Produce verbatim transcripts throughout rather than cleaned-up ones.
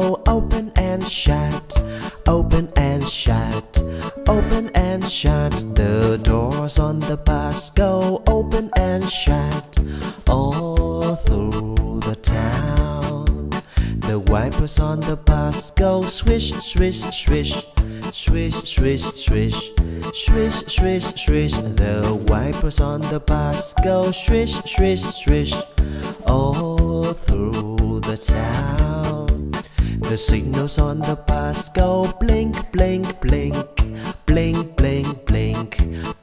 hole open and shut, open and shut, open and shut. The doors on the bus go open and shut all through the town. The wipers on the bus go swish, swish, swish, swish, swish, swish, swish, swish, swish. The wipers on the bus go swish, swish, swish all through the town. The signals on the bus go blink, blink, blink, blink, blink, blink,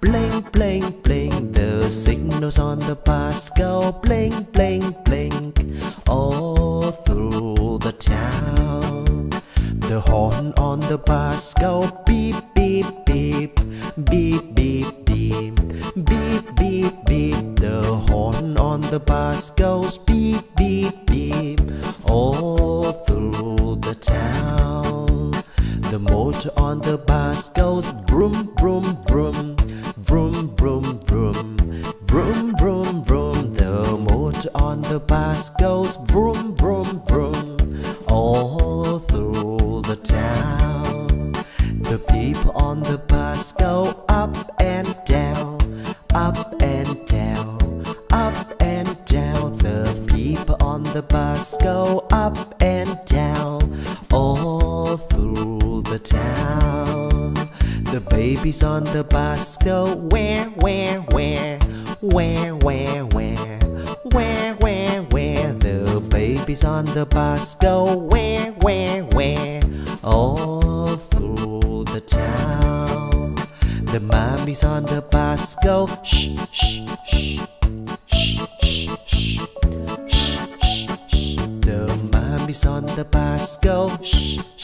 blink, blink, blink. The signals on the bus go blink, blink, blink all through the town. The horn on the bus go beep, beep, beep, beep, beep, beep, beep, beep, beep. The horn on the bus goes beep, beep, beep all through the town. The motor on the bus goes vroom, vroom, vroom, vroom, vroom, vroom, vroom, vroom, vroom. The motor on the bus goes vroom, vroom, vroom all through the town. The people on the bus go up and down, up and down, up and down. The people on the bus go up and down all through the town. The babies on the bus go where, where, where, where, where, where, where, where, where. The babies on the bus go where, where, where all through the town. The mummies on the bus go shh, shh, shh, shh, shh, shh, shh, shh, shh. The mummies on the bus go shh.